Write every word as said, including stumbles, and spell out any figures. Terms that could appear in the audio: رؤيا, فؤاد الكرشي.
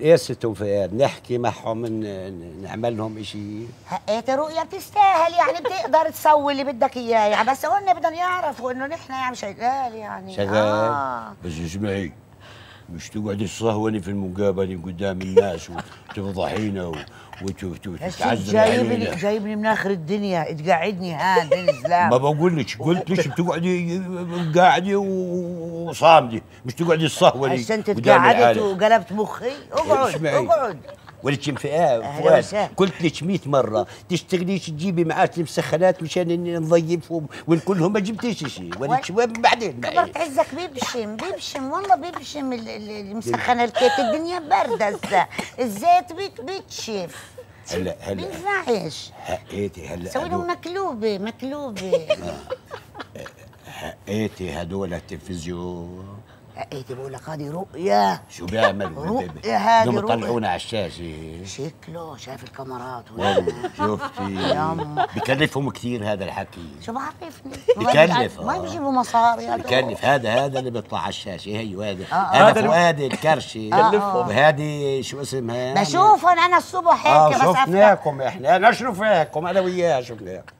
ناس توفيات نحكي معهم نعمل لهم شيء. حقيقة رؤيا بتستاهل يعني بتقدر تسوي اللي بدك اياه يعني، بس قلنا بدنا يعرفوا انه نحن يعني شغال يعني شغال آه. بس اسمعي، مش تقعدي تصهوني في المقابله قدام الناس وتفضحينا وتتعذبي. جايبني جايبني من اخر الدنيا تقعدني هان بين الزلام. ما بقولكش، قلتش بتقعدي قاعده وصامده، مش تقعدي تصهوني. هسه انت تقعدت وقلبت مخي. اقعد اقعد ولك فؤاد، قلت لك مية مرة تشتغليش تجيبي معاك المسخنات مشان نضيفهم ونكلهم، ما جبتيش شيء ولك شباب بعدين كبرت عزك. بيبشم بيبشم والله بيبشم المسخنة الكيت، الدنيا باردة هسه الزيت بيك بيتشف. هلا هلا ما بينفعش حقيتي. هلا سوي لهم مقلوبة مقلوبة. حقيتي هدول التلفزيون حقيتي، بقول لك هذه رؤيا. شو بيعملوا يا بيبي؟ بيطلعونا على الشاشه شكله، شايف الكاميرات والله. شفتي بكلفهم كثير هذا الحكي. شو بعرفني بكلف، ما بيجيبوا مصاري. بكلف هذا هذا اللي بيطلع على الشاشه. هي وهذا هذا فؤاد الكرشي بكلفهم. وهذه شو اسمها بشوفهم انا الصبح هيك. بس شفناكم احنا، انا شفناكم انا وياها شفناكم.